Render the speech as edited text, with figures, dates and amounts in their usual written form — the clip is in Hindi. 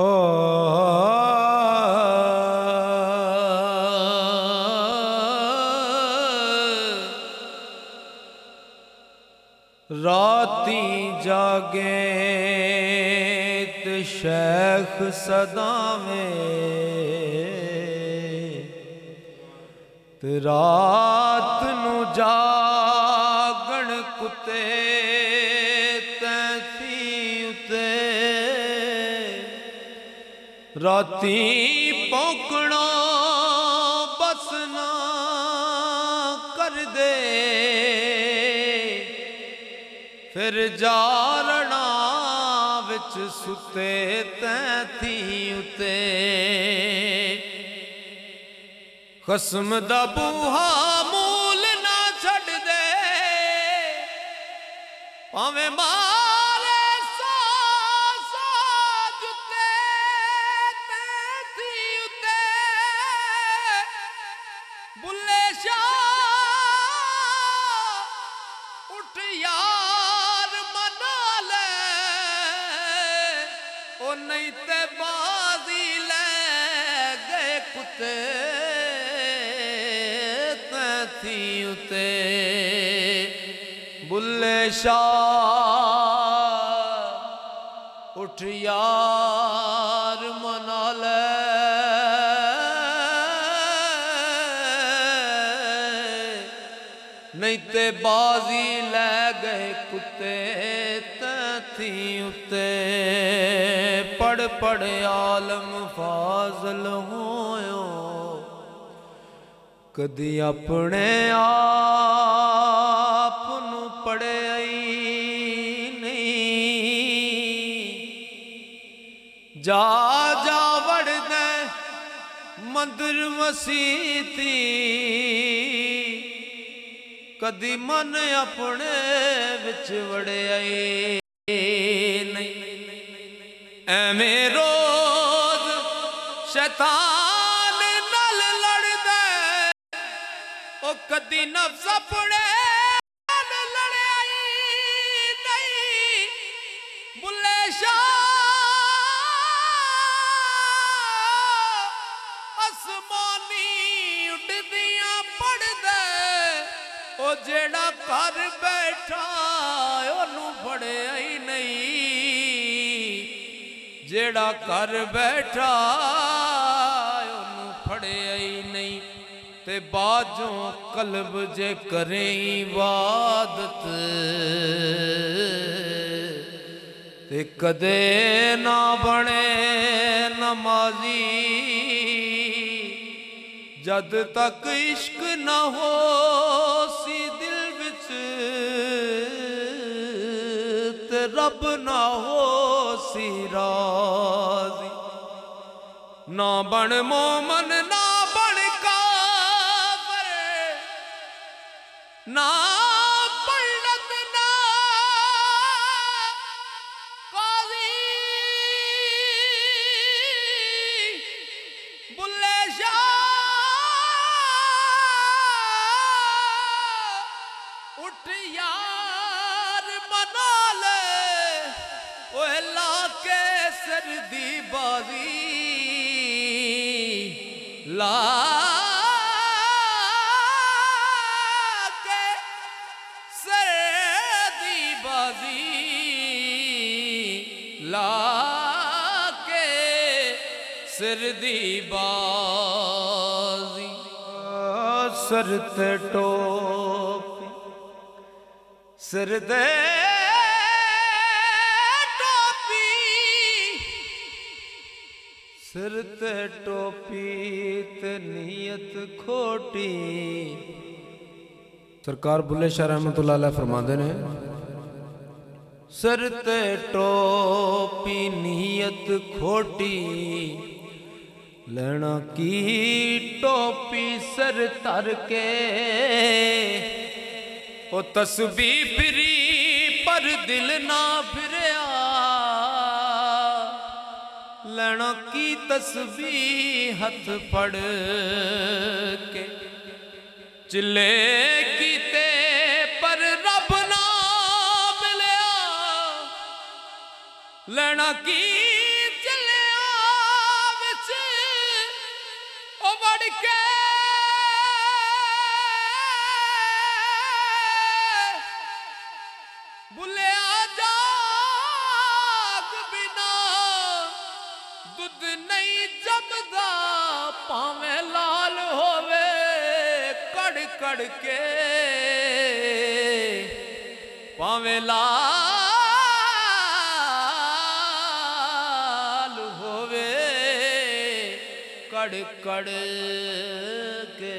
राती जागे शेख सदा में ते रात नू जागण कुते तैसी उते राती पौकणो बस ना कर दे फिर जारणा विच सुते तैथी उते खसम दा बूहा मूल ना छड़ दे भावें मारे जुते तैथी उते बुल्ले शाह उठ यार मना ले ओ नहीं ते बाजी ले गए कुते तैथी उते बुल्ले शाह उठ यार मना ले नहीं ते बाजी ले गए कुते तैथी उते पढ़ पढ़ आलम फाजल होयो कदी अपने आप नू पढ़े आई नहीं जा जा वड़दे मंदिर मसीती कदी मन अपने विच वड़े आई एवें रोज शैतान नाल लड़दा ओ कदी नफ्स अपने नाल लड़या ही नहीं बुल्ले शाह आसमानी उठदियां पढ़दा ओ जेड़ा घर बैठा ओनू फड़या ही नहीं जेड़ा घर बैठा ओनू फड़या ही नहीं ते बाजों कलब जे करे इबादत ते कदे ना बने नमाजी जद तक इश्क ना हो सी दिल विच ते रब ना हो सी राजी ना बन मोमन ना बन काफर ना पंडित ना काजी बुल्ले शाह उठ यार मना ले ओए लाके सर दी बाजी लाके सर दी बाजी लाके सर दी बाजी सर ते टोपी सर दे सिर ते टोपी ते नीयत खोटी सरकार बुल्ले शाह रहमतुल्लाह अलैह फरमाते हैं सिर ते टोपी नीयत खोटी लेना की टोपी सर तर के ओ तस्बीह फिरी पर दिल ना फिरया लैना की तस्बीह हथ फड़ के चिल्ले कीते पर रब ना मिलया लैना की चलिया छोड़ के बुले जाग बिना दूध नहीं जमदा पावे लाल होवे कड़ कड़ के पावे लाल होवे कड़ कड़ के।